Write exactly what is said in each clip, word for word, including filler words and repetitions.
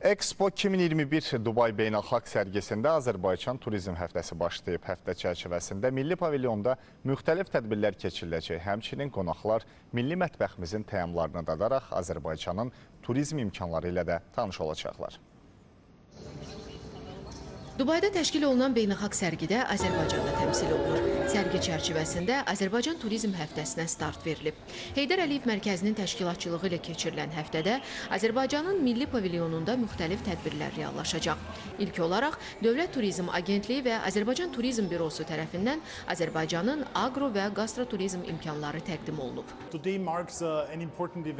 Expo iki min iyirmi bir Dubai beynəlxalq sərgisində Azərbaycan Turizm Həftəsi başlayıb. Həftə çərçivəsində Milli Pavilyonda müxtəlif tədbirlər keçiriləcək. Həmçinin qonaqlar milli mətbəximizin təyamlarını dadaraq Azərbaycanın turizm imkanları ilə də tanış olacaqlar. Dubayda təşkil olunan beynəlxalq sərgidə Azərbaycanda təmsil olunur. Sərgi çərçivəsində Azərbaycan Turizm Həftəsinə start verilib. Heydər Əliyev mərkəzinin təşkilatçılığı ilə keçirilən həftədə Azərbaycanın milli pavilyonunda müxtəlif tədbirlər reallaşacaq. İlk olaraq Dövlət Turizm Agentliyi və Azərbaycan Turizm Bürosu tərəfindən Azərbaycanın agro və qastroturizm imkanları təqdim olunub.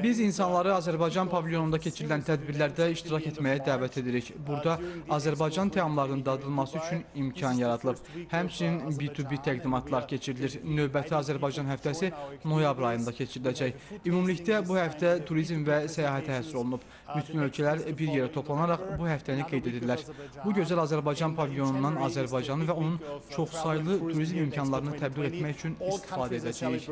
Biz insanları Azərbaycan pavilyonunda keçirilən tədbirlərdə iştirak etməyə dəvət edirik. Burada Azərbaycan təamlarının dadılması üçün imkan yaradılıb. Həmçinin B iki B təqdimatlar keçirilir. Növbəti Azərbaycan həftəsi noyabr ayında keçiriləcək. Ümumilikdə bu həftə turizm və səyahətə həsr olunub. Bütün ölkələr bir yerə toplanaraq bu həftəni qeyd edirlər. Bu gözəl Azərbaycan pavilyonundan Azərbaycanı və onun çoxsaylı turizm imkanlarını təbliğ etmək üçün istifadə edəcəyik.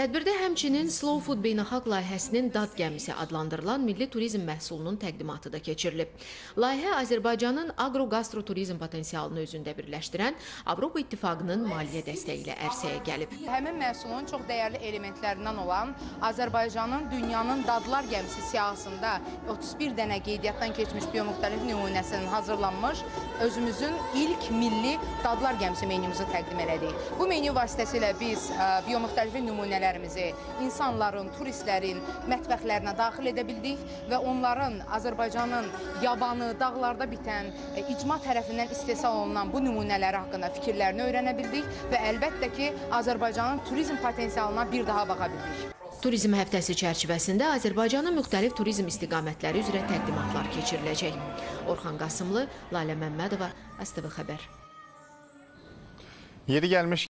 Tədbirdə həmçinin Slow Food beynəlxalq layihəsinin dad gəmisi adlandırılan milli turizm məhsulunun təqdimatı da keçirilib. Layihə Azərbaycanın agro-qastroturizm potensialını özündə birləşdirən Avropa İttifaqının maliyyə dəstəyi ilə ərsəyə gəlib. Həmin məhsulun çox dəyərli elementlərindən olan Azərbaycanın dünyanın dadlar gəmisi siyahısında otuz bir dənə qeydiyyatdan keçmiş biomüxtəlif nümunəsinin hazırlanmış özümüzün ilk milli dadlar gəmisi menümüzü təqdim elədik. Bu menü vasitəsilə biz biomüxtəlif nümunələrimizi insanların, turistlərin mətbəxlərinə daxil edə bildik və onların Azərbaycanın yabanı, dağlarda bitən, icma tərəfindən istehsal olunan bu nümunələr haqqında fikirlərini öyrənə bildik və əlbəttə ki, Azərbaycanın turizm potensialına bir daha baxa bildik. Turizm həftəsi çərçivəsində Azərbaycanın müxtəlif turizm istiqamətləri üzrə təqdimatlar keçiriləcək. Orxan Qasımlı, Lalə Məmmədova, AzTV xəbər. Yeri gəlmiş